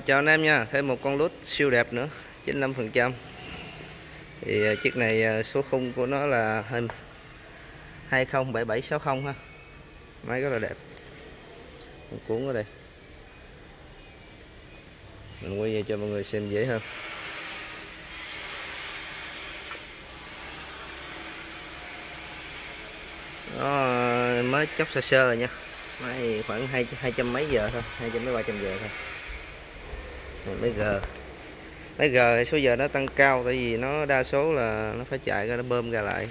Chào anh em nha, thêm một con lút siêu đẹp nữa, 95%. Thì chiếc này số khung của nó là 207760 ha. Máy rất là đẹp. Một cuốn ở đây. Mình quay về cho mọi người xem dễ hơn. Nó mới chốc sơ sơ rồi nha. Máy khoảng 200 mấy giờ thôi, 200 mấy 300 giờ thôi. Máy G số giờ nó tăng cao tại vì nó đa số là nó phải chạy ra nó bơm ra lại,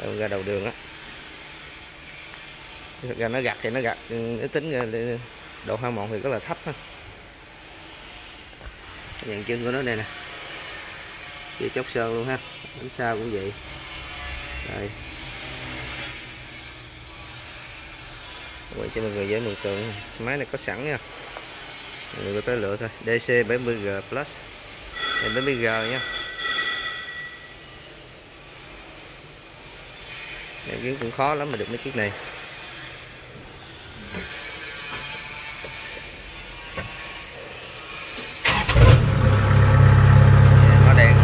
bơm ra đầu đường á. Thực ra nó gặt thì nó gặt, nếu tính ra độ hao mòn thì rất là thấp ha. Dàn chân của nó đây nè, chưa chốc sơ luôn ha, bánh sau cũng vậy. Đây, quay cho mọi người dễ mường tượng, máy này có sẵn nha. Người tới lựa thôi. DC-70G Plus, 70G nha. Em kiếm cũng khó lắm mà được mấy chiếc này. Nó đèn.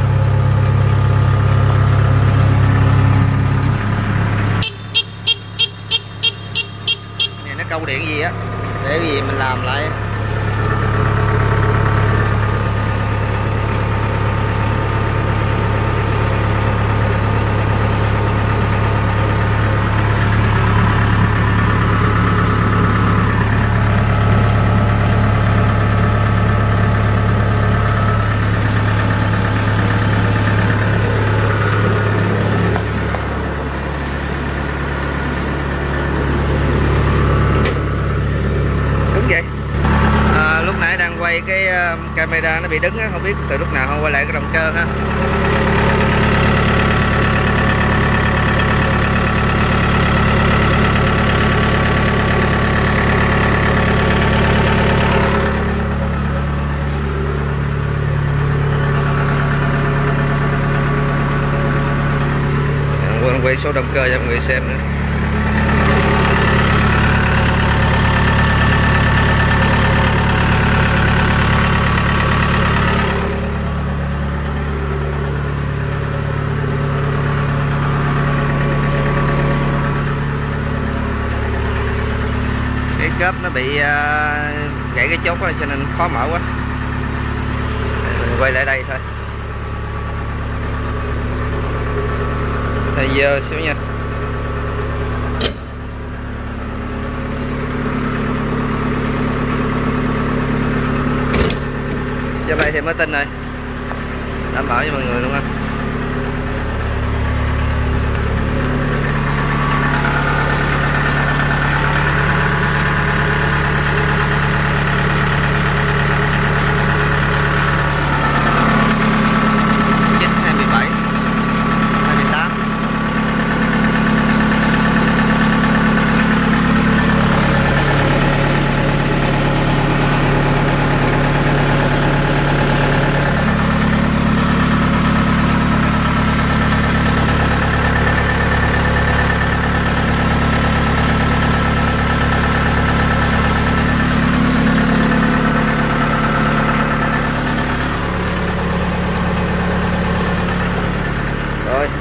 Này nó câu điện gì á, để gì mình làm lại. Cái camera nó bị đứng, không biết từ lúc nào không quay lại cái động cơ ha. Quên quay số động cơ cho mọi người xem nữa. Cớp nó bị gãy cái chốt đó, cho nên khó mở quá. Mình quay lại đây thôi. Thời giờ xíu nha. Giờ đây thì mới tin rồi. Đảm bảo cho mọi người luôn á.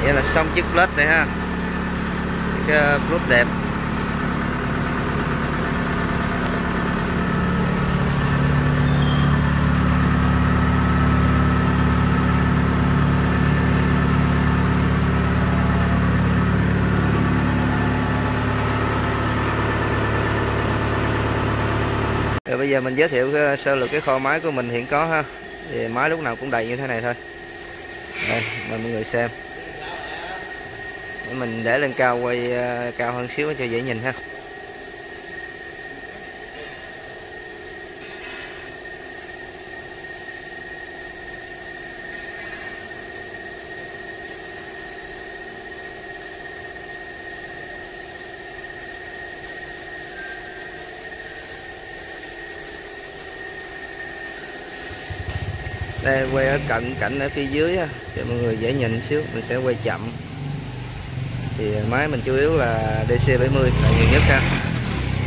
Vậy là xong chiếc Plus này ha. Chiếc Plus đẹp. Rồi bây giờ mình giới thiệu sơ lược cái kho máy của mình hiện có ha. Thì máy lúc nào cũng đầy như thế này thôi. Đây, mời mọi người xem. Mình để lên cao, quay cao hơn xíu cho dễ nhìn ha. Đây quay ở cận cảnh ở phía dưới ha, cho mọi người dễ nhìn xíu, mình sẽ quay chậm. Thì máy mình chủ yếu là DC-70 là nhiều nhất ha.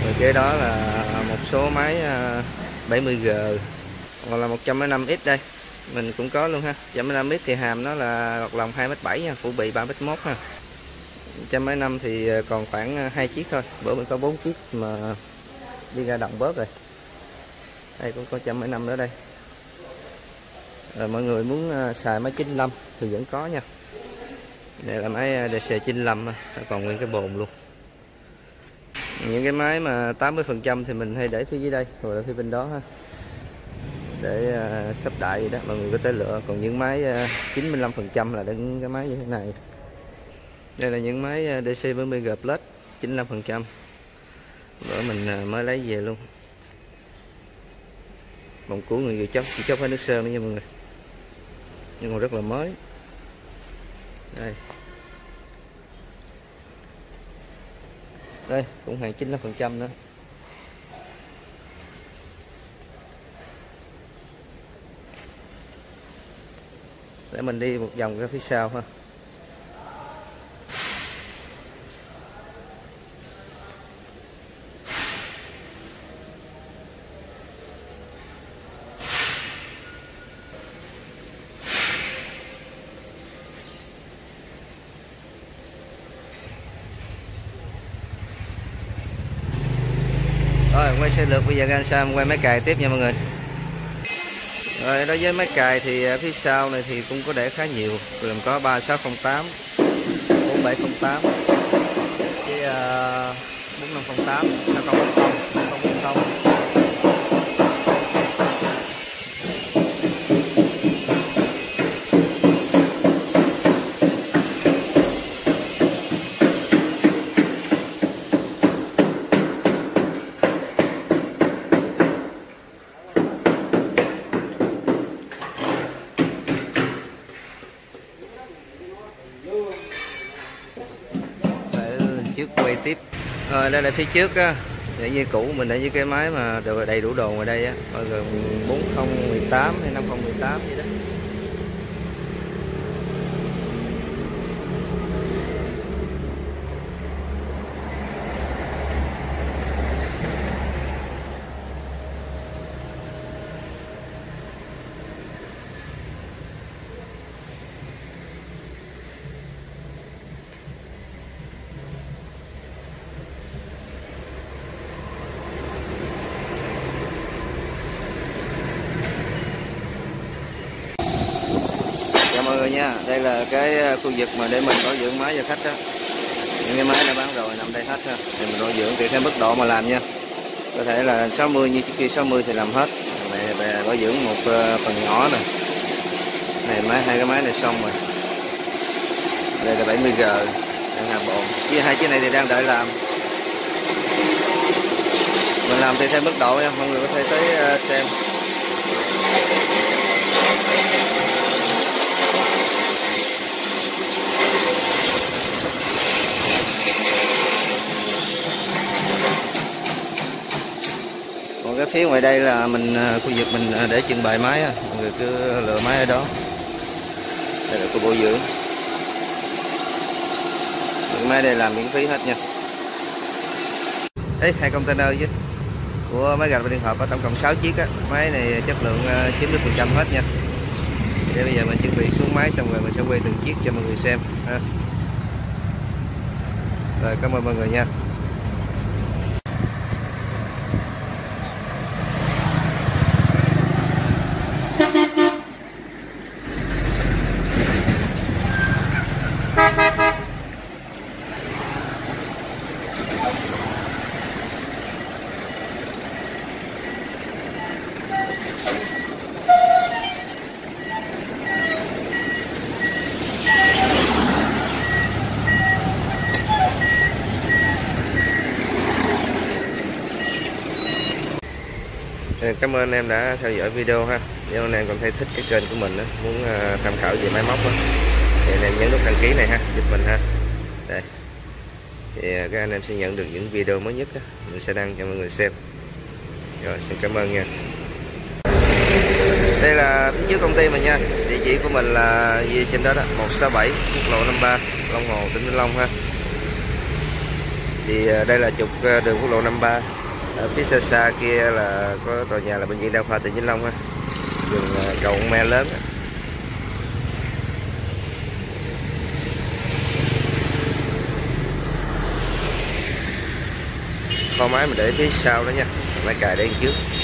Rồi kế đó là một số máy 70G hoặc là 105x đây mình cũng có luôn ha. 105x thì hàm nó là lọt lòng 2m7 nha, phụ bị 3m1 ha. 105 thì còn khoảng 2 chiếc thôi, bữa mình có 4 chiếc mà đi ra động bớt rồi. Đây cũng có 105 nữa đây. Rồi mọi người muốn xài máy 95 thì vẫn có nha. Đây là máy DC-95 còn nguyên cái bồn luôn. Những cái máy mà 80% thì mình hay để phía dưới đây hoặc là phía bên đó ha, để sắp đại vậy đó, mọi người có thể lựa. Còn những máy 95% là những cái máy như thế này. Đây là những máy DC-70G Plus 95%, bữa mình mới lấy về luôn. Bồn của người vừa chóc, chỉ chóc hết nước sơn nữa nha mọi người, nhưng còn rất là mới. Đây, đây cũng hàng 95% nữa. Để mình đi một vòng ra phía sau ha. Rồi quay sơ lược, bây giờ ra sao quay máy cài tiếp nha mọi người. Rồi đối với máy cài thì phía sau này thì cũng có để khá nhiều, gồm có 3608, 4708, với 4508, 5018, 5040. Quay tiếp. Đây là phía trước á, để như cũ mình để như cái máy mà đầy đủ đồ ngoài đây á, mọi người 4018 hay 5018 vậy đó. Mọi người nha, đây là cái khu vực mà để mình bảo dưỡng máy cho khách đó. Những cái máy đã bán rồi nằm đây hết ha, thì mình bảo dưỡng tùy theo mức độ mà làm nha. Có thể là 60 như trước kia 60 thì làm hết, về bảo dưỡng một phần nhỏ nè. Này máy, hai cái máy này xong rồi. Đây là 70G đang làm bộ. Với hai chiếc này thì đang đợi làm. Mình làm tùy theo mức độ nha, mọi người có thể tới xem. Cái phía ngoài đây là mình khu vực mình để trưng bày máy, mọi người cứ lựa máy ở đó. Đây là khu bảo dưỡng, những máy đây làm miễn phí hết nha. Đấy, hai container chứ của máy gạch và điện hợp có tổng cộng 6 chiếc á. Máy này chất lượng 90% hết nha. Để bây giờ mình chuẩn bị xuống máy xong rồi mình sẽ quay từng chiếc cho mọi người xem ha. Rồi, cảm ơn mọi người nha. Cảm ơn em đã theo dõi video ha. Nếu anh em còn thấy thích cái kênh của mình đó, muốn tham khảo về máy móc đó, thì anh em nhấn nút đăng ký này ha, giúp mình ha. Đây, thì các anh em sẽ nhận được những video mới nhất đó, mình sẽ đăng cho mọi người xem. Rồi, xin cảm ơn nha. Đây là phía trước công ty mình nha. Địa chỉ của mình là gì trên đó đó, 167 quốc lộ 53 Long Hồ, tỉnh Vĩnh Long ha. Thì đây là trục đường quốc lộ 53. Ở phía xa kia là có tòa nhà là bệnh viện đa khoa tỉnh Vĩnh Long ha. đường cầu Me lớn. Kho máy mình để phía sau đó nha, máy cài đây trước.